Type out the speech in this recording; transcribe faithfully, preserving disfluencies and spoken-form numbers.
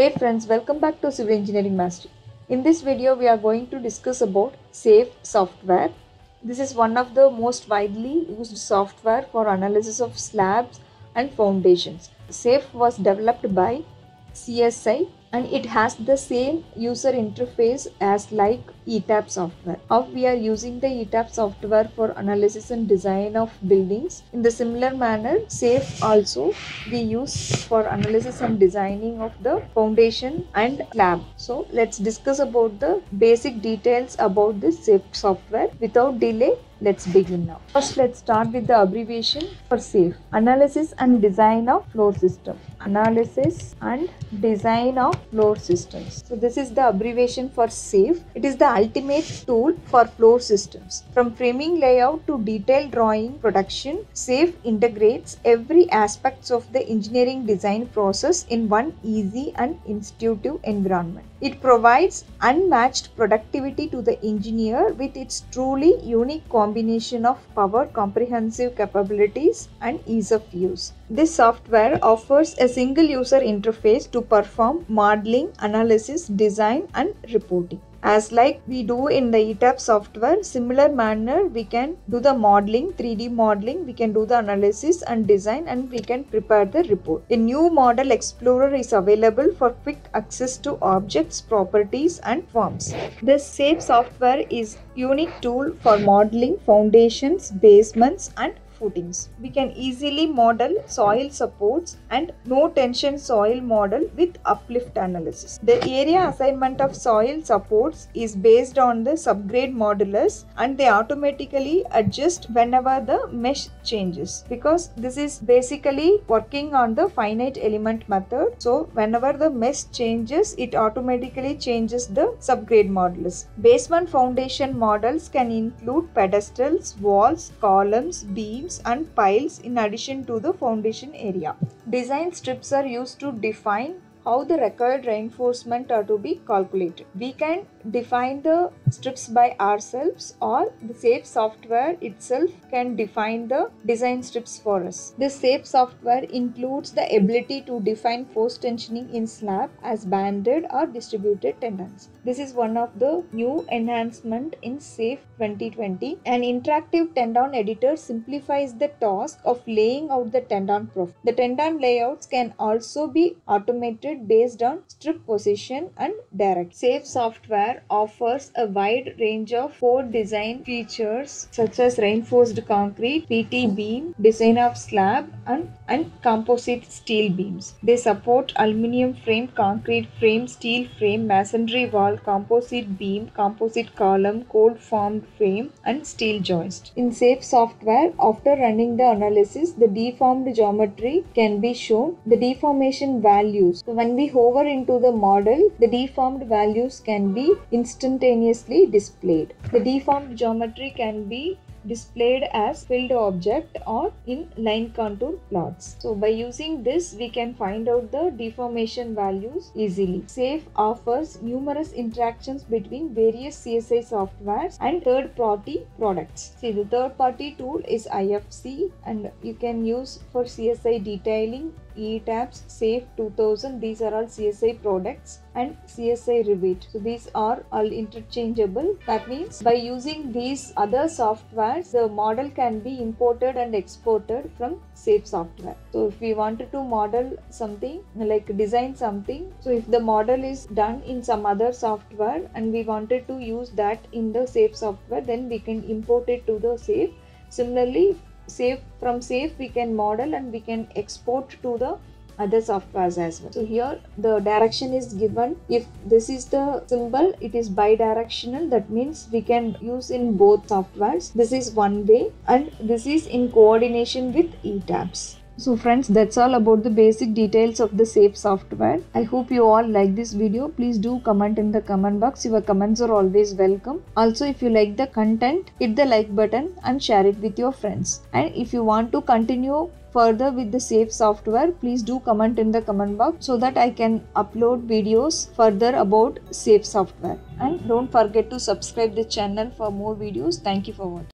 Hey friends, welcome back to Civil Engineering Mastery. In this video, we are going to discuss about Safe Software. This is one of the most widely used software for analysis of slabs and foundations. Safe was developed by C S I and it has the same user interface as like ETABS software. How we are using the ETABS software for analysis and design of buildings. In the similar manner, Safe also we use for analysis and designing of the foundation and slab. So let's discuss about the basic details about this Safe software. Without delay, let's begin now. First, let's start with the abbreviation for Safe. Analysis and design of floor system. Analysis and design of floor systems. So this is the abbreviation for Safe. It is the ultimate tool for floor systems. From framing layout to detailed drawing production, Safe integrates every aspect of the engineering design process in one easy and intuitive environment. It provides unmatched productivity to the engineer with its truly unique combination of power, comprehensive capabilities, and ease of use. This software offers a single user interface to perform modeling, analysis, design, and reporting. As like we do in the ETABS software, similar manner we can do the modeling, three D modeling, we can do the analysis and design, and we can prepare the report. A new model explorer is available for quick access to objects, properties, and forms. This Safe software is unique tool for modeling foundations, basements, and footings. We can easily model soil supports and no tension soil model with uplift analysis. The area assignment of soil supports is based on the subgrade modulus and they automatically adjust whenever the mesh changes, because this is basically working on the finite element method. So whenever the mesh changes, it automatically changes the subgrade modulus. Basement foundation models can include pedestals, walls, columns, beams, and piles in addition to the foundation area. Design strips are used to define how the required reinforcement are to be calculated. We can define the strips by ourselves, or the Safe software itself can define the design strips for us. This Safe software includes the ability to define force tensioning in slab as banded or distributed tendons. This is one of the new enhancement in Safe twenty twenty. An interactive tendon editor simplifies the task of laying out the tendon profile. The tendon layouts can also be automated based on strip position and direct. Safe software offers a wide range of code design features such as reinforced concrete, P T beam, design of slab, and, and composite steel beams. They support aluminum frame, concrete frame, steel frame, masonry wall, composite beam, composite column, cold formed frame, and steel joist. In Safe software, after running the analysis, the deformed geometry can be shown. The deformation values. So when we hover into the model, the deformed values can be instantaneously displayed. The deformed geometry can be displayed as filled object or in line contour plots. So by using this, we can find out the deformation values easily. Safe offers numerous interactions between various C S I softwares and third-party products. See, the third-party tool is I F C, and you can use for C S I detailing, ETABS, Safe two thousand. These are all C S I products, and C S I Revit. So these are all interchangeable. That means by using these other softwares, the model can be imported and exported from Safe software. So if we wanted to model something, like design something, so if the model is done in some other software and we wanted to use that in the Safe software, then we can import it to the Safe. Similarly, Safe from Safe we can model and we can export to the other softwares as well. So here the direction is given. If this is the symbol, it is bidirectional. That means we can use in both softwares. This is one way, and this is in coordination with ETABS. So friends, that's all about the basic details of the Safe software. I hope you all like this video. Please do comment in the comment box. Your comments are always welcome. Also, if you like the content, hit the like button and share it with your friends. And if you want to continue further with the Safe software, please do comment in the comment box so that I can upload videos further about Safe software. And don't forget to subscribe the channel for more videos. Thank you for watching.